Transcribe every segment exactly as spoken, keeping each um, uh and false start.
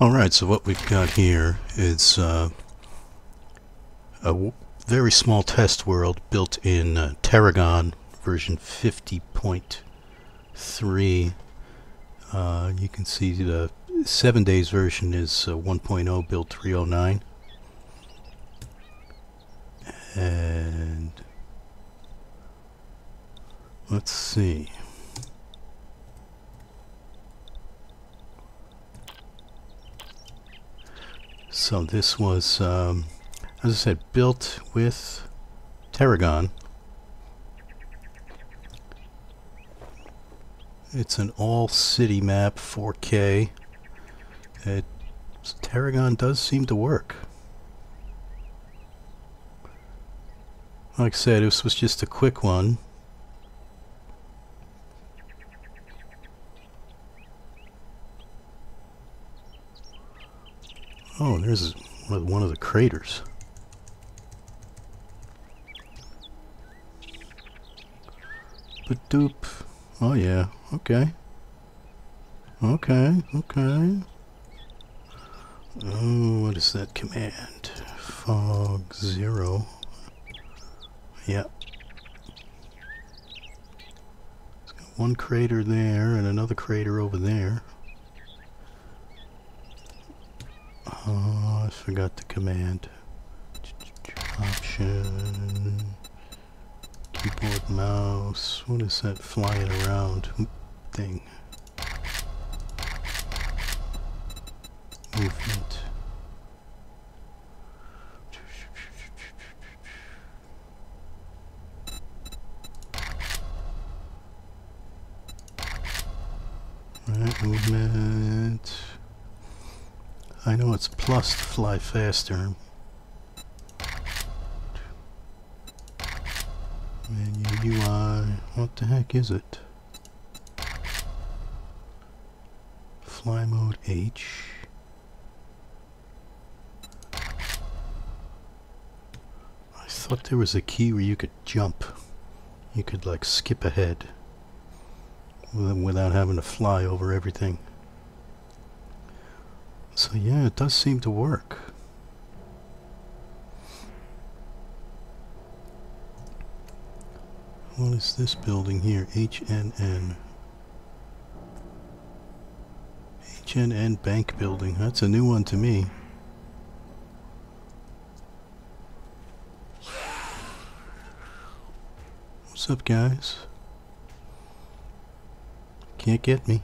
Alright, so what we've got here is uh, a very small test world built in uh, Teragon version fifty point three. Uh, you can see the seven days version is uh, one point oh build three oh nine. And let's see. So this was, um, as I said, built with Teragon. It's an all-city map, four K. It, Teragon does seem to work. Like I said, this was just a quick one. Oh, there's one of the craters. Ba-doop. Oh yeah, okay. Okay, okay. Oh, what is that command? Fog zero. Yeah. It's got one crater there and another crater over there. Oh, I forgot the command. Option. Keyboard, mouse. What is that flying around thing? Movement. Right, movement. I know it's plus to fly faster. Menu U I, what the heck is it? Fly mode H. I thought there was a key where you could jump. You could like skip ahead without having to fly over everything. So yeah, it does seem to work. What is this building here? H N N. H N N Bank Building. That's a new one to me. What's up, guys? Can't get me.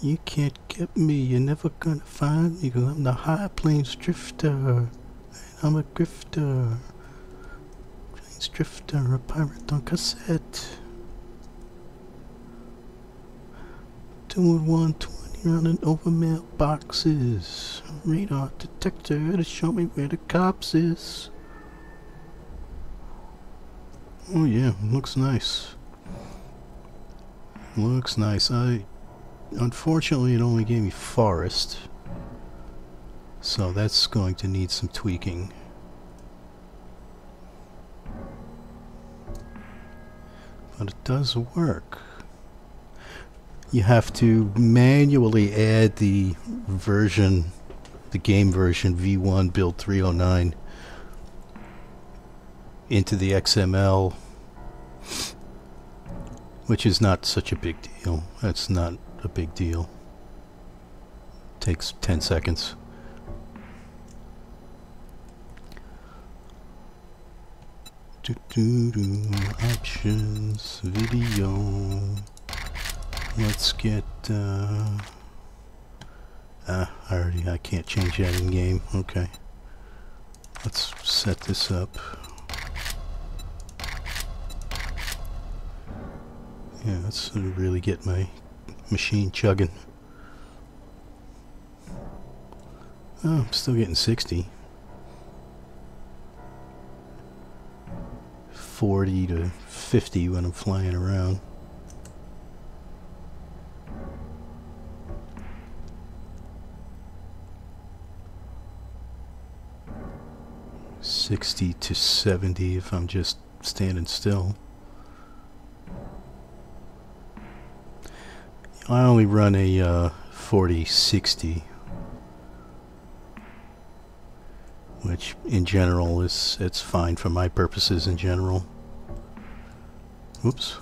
You can't get me, you're never gonna find me, cause I'm the high plains drifter, and I'm a grifter, plains drifter, a pirate on cassette, doing one twenty running over mailboxes, radar detector to show me where the cops is. Oh yeah, looks nice, looks nice. I Unfortunately, it only gave me forest, so that's going to need some tweaking. But it does work. You have to manually add the version, the game version V one build three oh nine into the X M L, which is not such a big deal. That's not a big deal. Takes ten seconds. Do do do options video. Let's get. Uh, ah, I already I can't change that in game. Okay. Let's set this up. Yeah, that's to really get my machine chugging. Oh, I'm still getting sixty. forty to fifty when I'm flying around. sixty to seventy if I'm just standing still. I only run a uh, forty sixty, which in general is, it's fine for my purposes in general. Oops.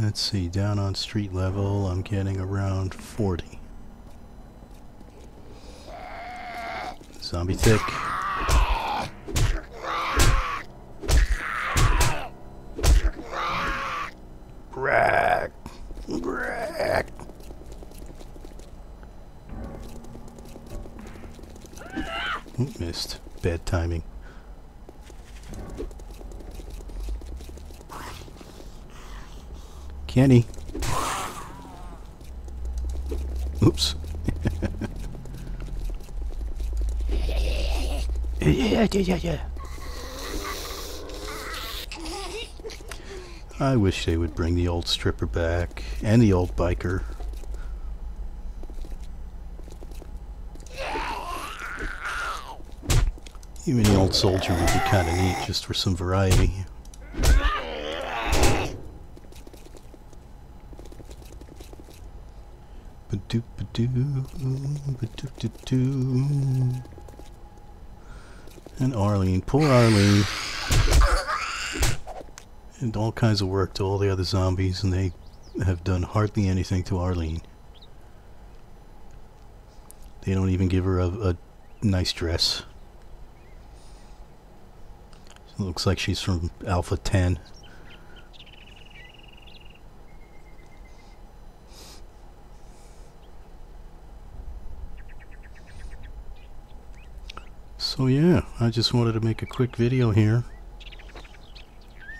Let's see, down on street level I'm getting around forty. Zombie thick. Crack. Crack. Ooh, missed. Bad timing. Kenny. Oops. Yeah, yeah, yeah, yeah. I wish they would bring the old stripper back and the old biker. Even the old soldier would be kind of neat just for some variety. Ba-doop, ba-doo, ba-doop, do-doo. And Arlene, poor Arlene. And all kinds of work to all the other zombies, and they have done hardly anything to Arlene. They don't even give her a, a nice dress. It looks like she's from Alpha ten. So yeah, I just wanted to make a quick video here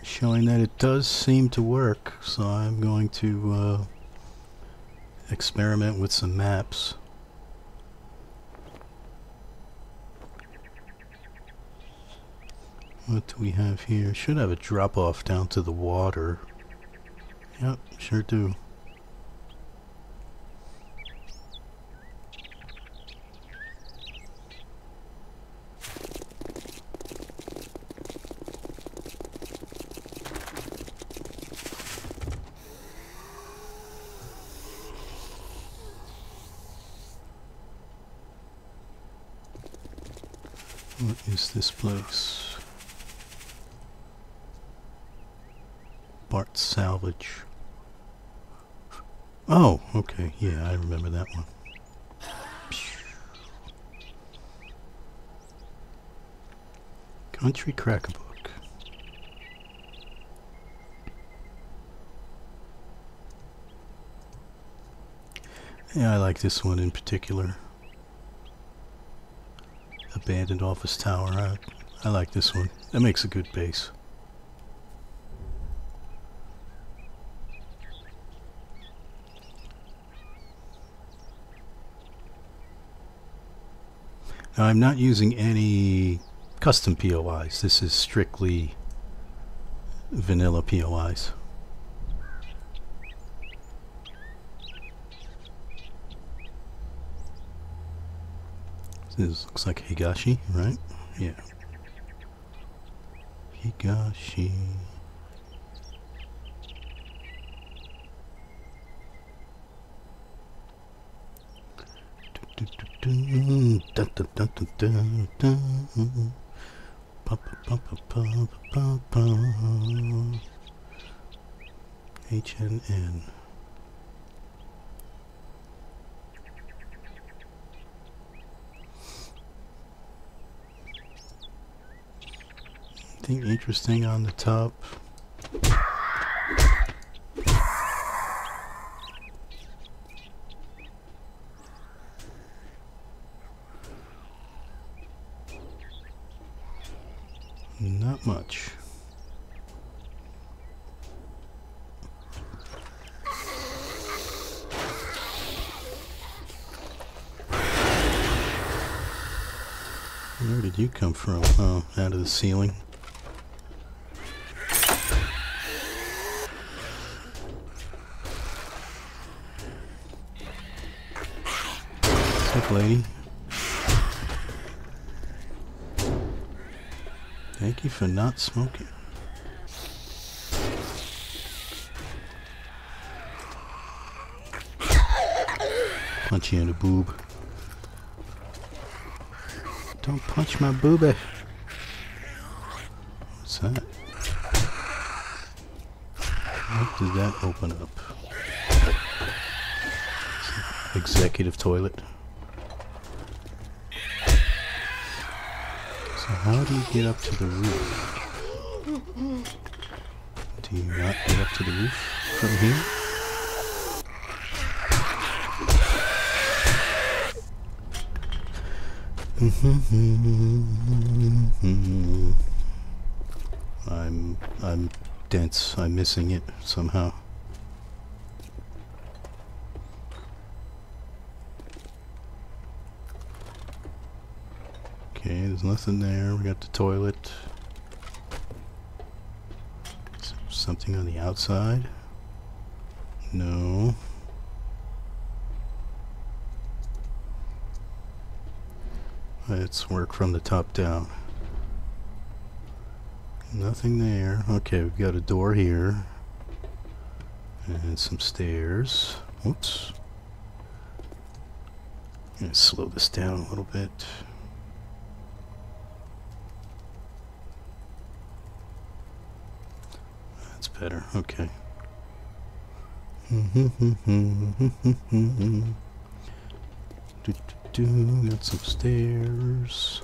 showing that it does seem to work, so I'm going to uh, experiment with some maps. What do we have here? Should have a drop off down to the water. Yep, sure do. What is this place? Bart Salvage. Oh, okay. Yeah, I remember that one. Country Cracker Book. Yeah, I like this one in particular. Abandoned office tower. I, I like this one. That makes a good base. Now I'm not using any custom P O Is. This is strictly vanilla P O Is. This looks like Higashi, right? Yeah. Higashi. H N N. Anything interesting on the top? Not much. Where did you come from? Oh, out of the ceiling. Lady. Thank you for not smoking. punch you in the boob. Don't punch my boobie. What's that? What did that open up? Executive toilet. So how do you get up to the roof? Do you not get up to the roof from here? I'm I'm dense. I'm missing it somehow. Okay, there's nothing there. We got the toilet. Something on the outside? No. Let's work from the top down. Nothing there. Okay, we've got a door here. And some stairs. Whoops. I'm gonna slow this down a little bit. That's better. Okay. Dude, got some stairs.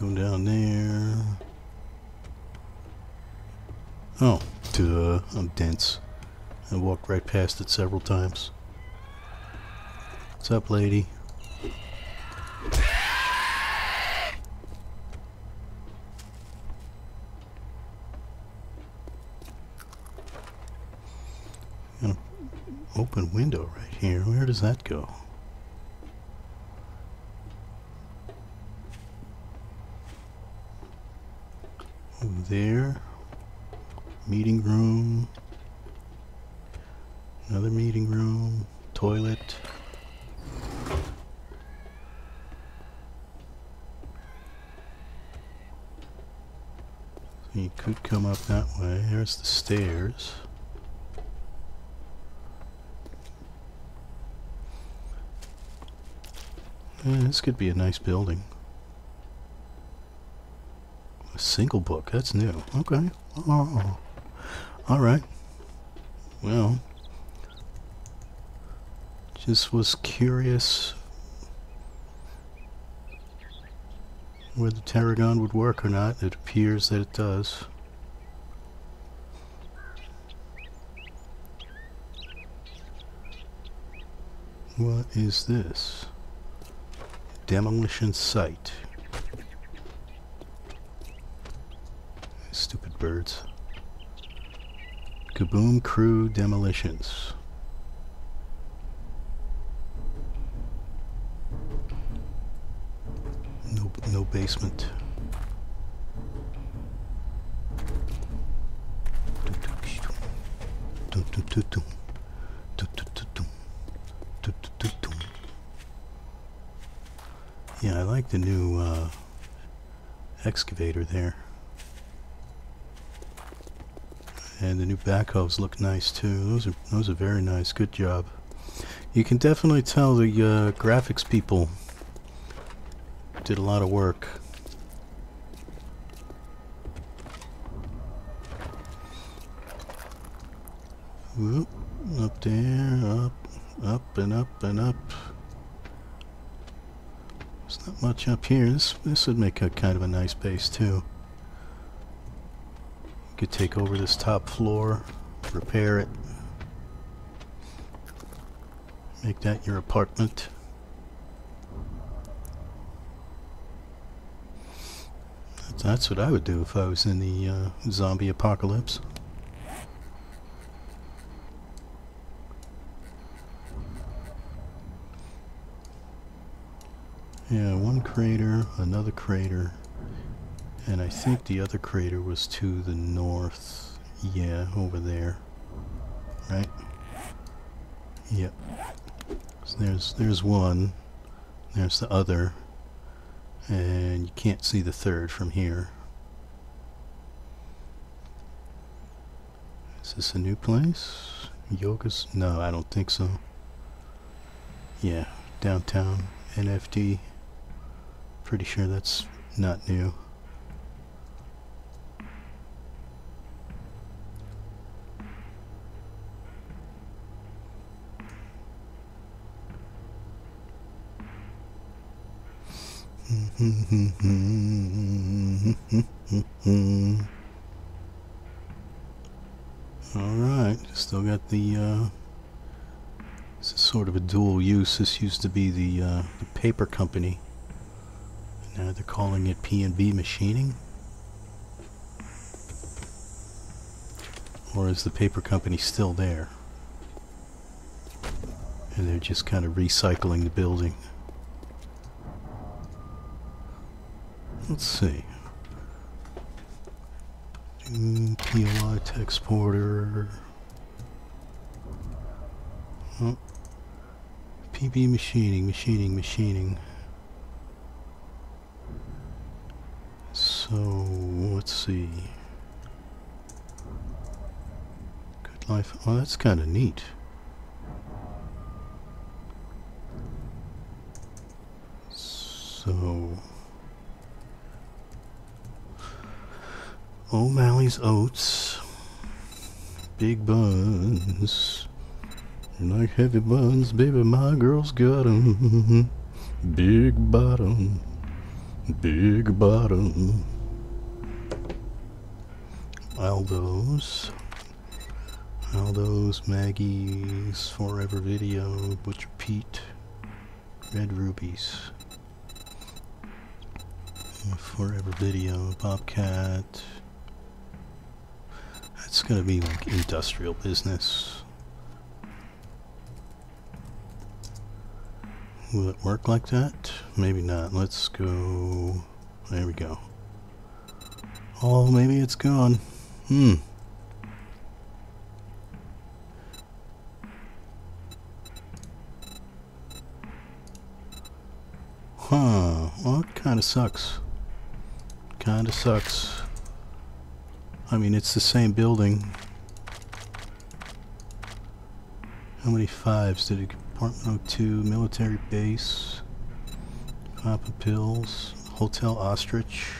Go down there. Oh, duh, I'm dense. I walked right past it several times. What's up, lady? Open window right here. Where does that go? Over there. Meeting room. Another meeting room. Toilet. So you could come up that way. There's the stairs. Yeah, this could be a nice building. A single book, that's new. Okay. Oh. Alright. Well. Just was curious whether the Teragon would work or not. It appears that it does. What is this? Demolition site. Stupid birds. Kaboom Crew Demolitions. No, no basement. Yeah, I like the new uh, excavator there. And the new backhoes look nice too. Those are those are very nice. Good job. You can definitely tell the uh, graphics people did a lot of work. Whoop, up there, up, up and up and up. Not much up here. This, this would make a kind of a nice base too. You could take over this top floor, repair it, make that your apartment. That's what I would do if I was in the uh, zombie apocalypse. Yeah, one crater, another crater, and I think the other crater was to the north. Yeah, over there. Right? Yep. So there's there's one, there's the other, and you can't see the third from here. Is this a new place? Yogas? No, I don't think so. Yeah, downtown N F D. Pretty sure that's not new. Alright, still got the, uh, this is sort of a dual use. This used to be the, uh, the paper company. Now they're calling it P and B Machining. Or is the paper company still there? And they're just kind of recycling the building. Let's see. P O I to exporter. Oh. P B machining, machining, machining. So, let's see. Good life. Oh, that's kind of neat. So. O'Malley's Oats, big buns, like heavy buns, baby, my girl's got 'em, big bottom, big bottom. Aldo's, Aldo's, Maggie's, Forever Video, Butcher Pete, Red Rubies, Forever Video, Bobcat. It's gonna be like industrial business. Will it work like that? Maybe not. Let's go. There we go. Oh, maybe it's gone. Hmm. Huh. Well, it kinda sucks. Kinda sucks. I mean, it's the same building. How many fives did it? Department two, military base, Papa Pills, Hotel Ostrich,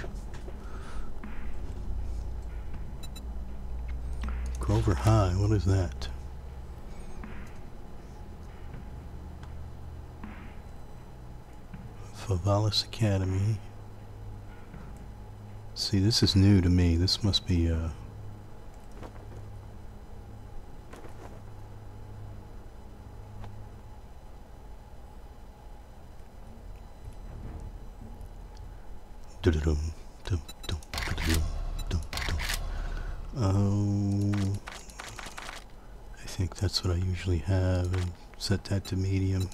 Grover High. What is that? Favalis Academy. See, this is new to me. This must be, uh... Oh... I think that's what I usually have, and set that to medium.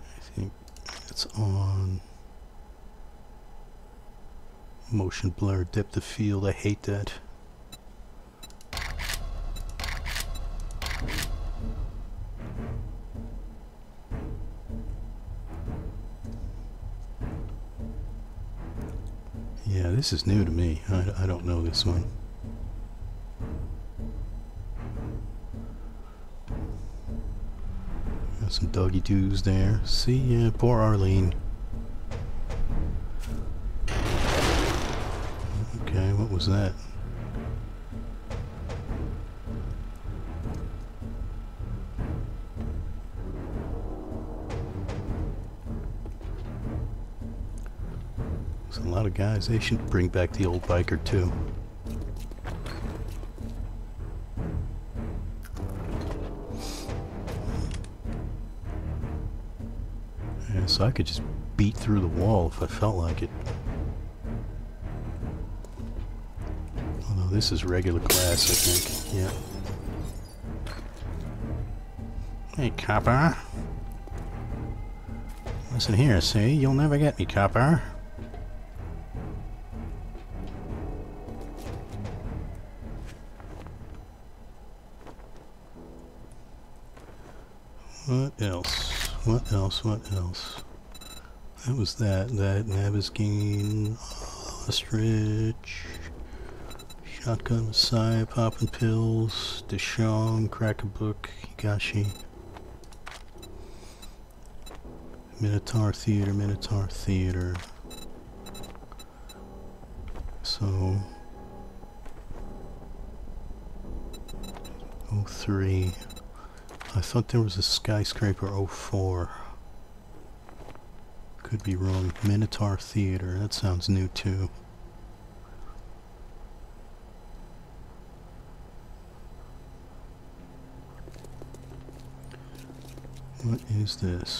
I think it's on... Motion blur, depth of field, I hate that. Yeah, this is new to me. I, I don't know this one. Got some doggy doos there. See, yeah, poor Arlene. What was that? There's a lot of guys. They should bring back the old biker too. Yeah, so I could just beat through the wall if I felt like it. This is regular glass, I think. Yeah. Hey, copper. Listen here, see? You'll never get me, copper. What else? What else? What else? That was that. That Navisgain Ostrich. Shotgun Messiah, Papa Pills, DeShong, Cracker Book, Higashi. Minotaur Theater, Minotaur Theater. So... oh three. I thought there was a skyscraper oh four. Could be wrong. Minotaur Theater, that sounds new too. What is this?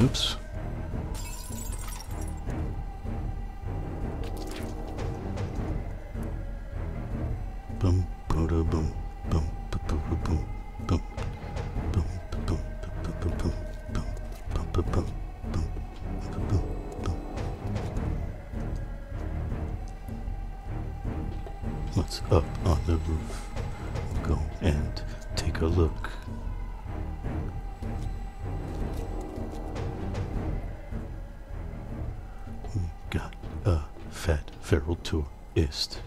Oops. Boom, boom, boom, boom, boom, boom, boom, boom, boom, boom, boom, boom, boom, boom, boom, boom. What's up on the roof? Go and take a look. Feral tourist.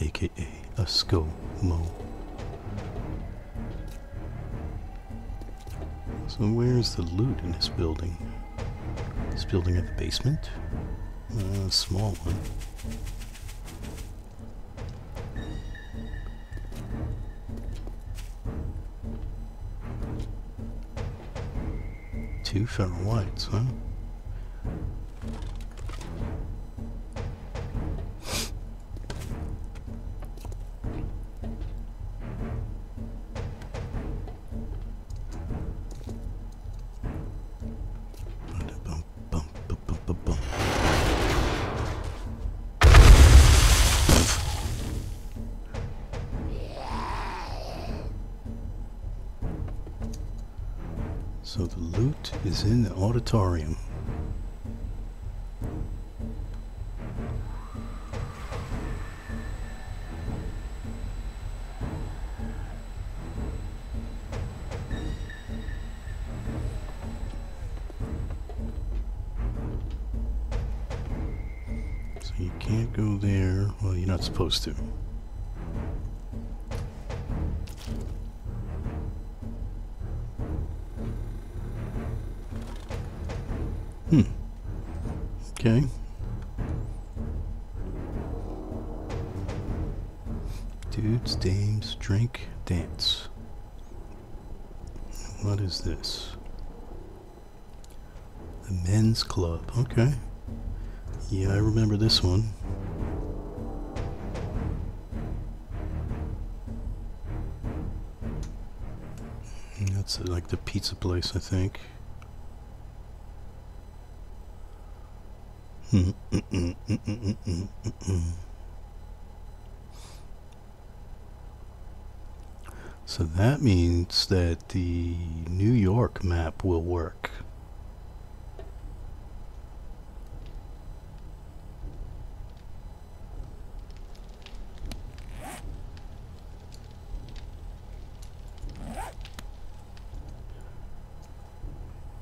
A K A a Skull Mo. So where's the loot in this building? This building at the basement? A uh, small one. Two feral whites, huh? So the loot is in the auditorium. So you can't go there. Well, you're not supposed to. Hmm. Okay. Dudes, dames, drink, dance. What is this? The men's club. Okay. Yeah, I remember this one. That's like the pizza place, I think. Mm, mm, mm, mm, mm, mm, mm, mm. So that means that the New York map will work.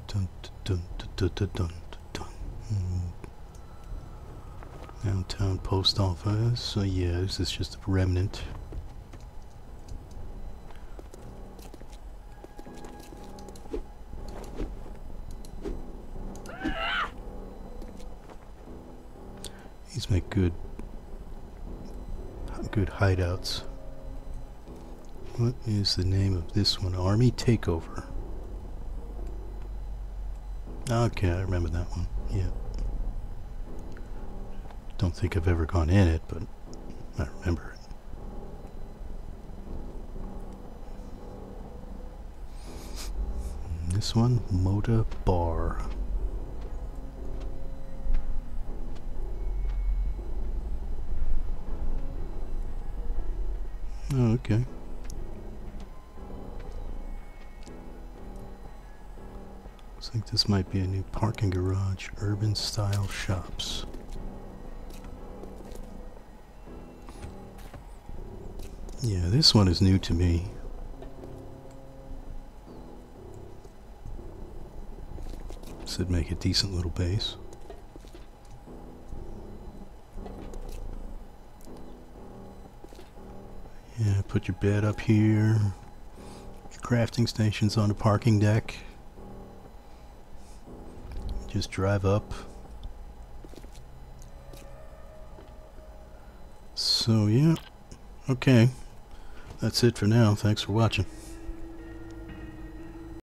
Dun, dun, dun, dun, dun. Downtown post office, so yeah, this is just a remnant. These make good, good hideouts. What is the name of this one? Army Takeover. Okay, I remember that one, yeah. Don't think I've ever gone in it, but I remember it. And this one, motor bar. Oh, okay. Looks like this might be a new parking garage, urban style shops. Yeah, this one is new to me. Should make a decent little base. Yeah, put your bed up here. Your crafting station's on the parking deck. Just drive up. So yeah, okay, that's it for now. Thanks for watching.